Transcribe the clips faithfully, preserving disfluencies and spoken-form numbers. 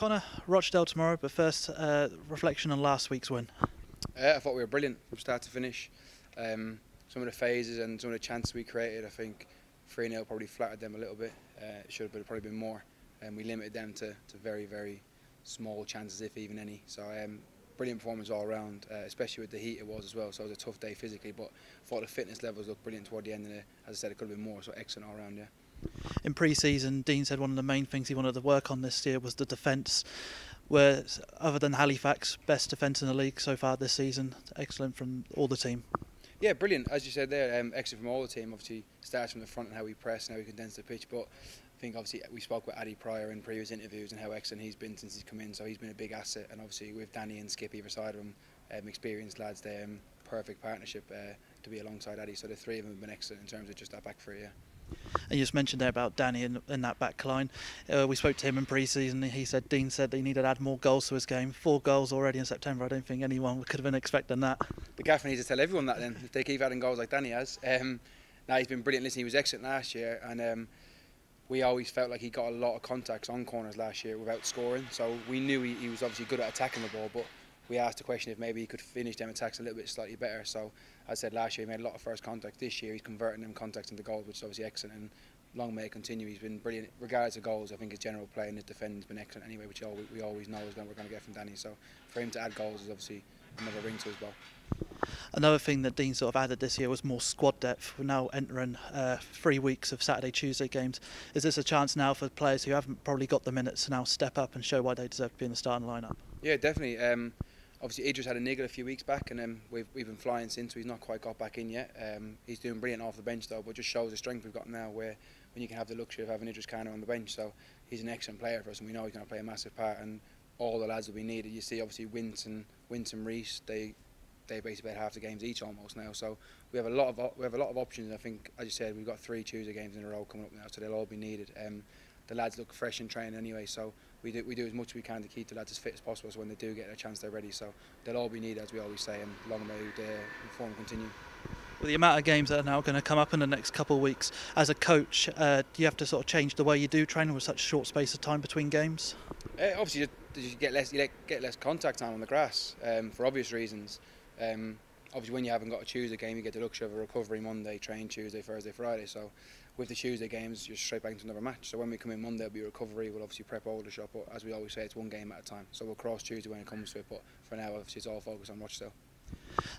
Connor, Rochdale tomorrow, but first, uh, reflection on last week's win. Uh, I thought we were brilliant from start to finish. Um, some of the phases and some of the chances we created, I think three nil probably flattered them a little bit. Uh, it should have been, probably been more. And um, we limited them to, to very, very small chances, if even any. So um, brilliant performance all around, uh, especially with the heat it was as well. So it was a tough day physically, but I thought the fitness levels looked brilliant toward the end. And as I said, it could have been more, so excellent all around, yeah. In pre-season, Dean said one of the main things he wanted to work on this year was the defence. Where, other than Halifax, best defence in the league so far this season. Excellent from all the team. Yeah, brilliant. As you said there, um, excellent from all the team. Obviously, starts from the front and how we press and how we condense the pitch. But I think obviously we spoke with Addy Pryor in previous interviews and how excellent he's been since he's come in. So he's been a big asset. And obviously with Danny and Skip either side of him, um, experienced lads, they're um, perfect partnership uh, to be alongside Addy. So the three of them have been excellent in terms of just that back three. Yeah. And you just mentioned there about Danny in, in that back line. Uh, we spoke to him in pre-season. He said, Dean said that he needed to add more goals to his game. Four goals already in September. I don't think anyone could have been expecting that. The gaffer needs to tell everyone that then, if they keep adding goals like Danny has. Um, now he's been brilliant. Listen, he was excellent last year, and um, we always felt like he got a lot of contacts on corners last year without scoring. So we knew he, he was obviously good at attacking the ball, but we asked the question if maybe he could finish them attacks a little bit slightly better. So as I said, last year he made a lot of first contact. This year he's converting them contacts into goals, which is obviously excellent, and long may it continue. He's been brilliant regardless of goals. I think his general play and his defending has been excellent anyway, which we always know is what we're going to get from Danny. So for him to add goals is obviously another ring to his ball. Another thing that Dean sort of added this year was more squad depth. We're now entering uh, three weeks of Saturday, Tuesday games. Is this a chance now for players who haven't probably got the minutes to now step up and show why they deserve to be in the starting lineup? Yeah, definitely. Um, Obviously, Idris had a niggle a few weeks back, and um, we've, we've been flying since, so he's not quite got back in yet. Um, he's doing brilliant off the bench, though, but just shows the strength we've got now, where when you can have the luxury of having Idris Kanner on the bench. So he's an excellent player for us, and we know he's going to play a massive part, and all the lads will be needed. You see, obviously, Wint and, Wint and Reece, they, they basically played half the games each almost now. So we have a lot of, we have a lot of options, and I think, as you said, we've got three Tuesday games in a row coming up now, so they'll all be needed. Um, the lads look fresh in training anyway, so we do, we do as much as we can to keep the lads as fit as possible, so when they do get a chance they're ready. So they'll all be needed, as we always say, and long may their form continue. With the amount of games that are now going to come up in the next couple of weeks, as a coach, uh, do you have to sort of change the way you do training with such a short space of time between games? Uh, obviously you, you get less you get less contact time on the grass, um, for obvious reasons. Um, obviously when you haven't got a Tuesday game, you get the luxury of a recovery Monday, train Tuesday, Thursday, Friday. So with the Tuesday games, you're straight back into another match. So when we come in Monday, it'll be recovery. We'll obviously prep all the shop, but as we always say, it's one game at a time. So we'll cross Tuesday when it comes to it, but for now, obviously, it's all focused on Rochdale.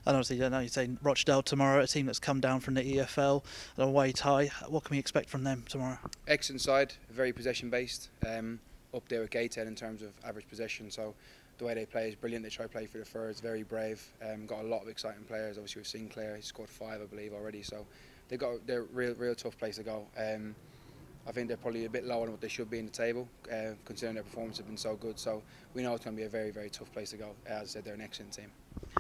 And obviously, you know, you're saying Rochdale tomorrow, a team that's come down from the E F L, an away tie. What can we expect from them tomorrow? Excellent side, very possession-based, um, up there with Gaten in terms of average possession. So the way they play is brilliant. They try to play through the thirds, very brave. Um, got a lot of exciting players. Obviously, we've seen Claire. He's scored five, I believe, already. So they've got they're a real, real tough place to go. Um, I think they're probably a bit lower than what they should be in the table, uh, considering their performance have been so good. So we know it's going to be a very, very tough place to go. As I said, they're an excellent team.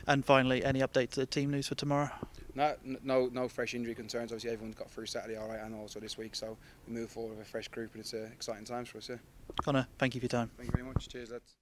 And finally, any update to the team news for tomorrow? No, no, no fresh injury concerns. Obviously, everyone's got through Saturday all right, and also this week. So we move forward with a fresh group, and it's uh, exciting times for us. Yeah. Connor, thank you for your time. Thank you very much. Cheers, lads.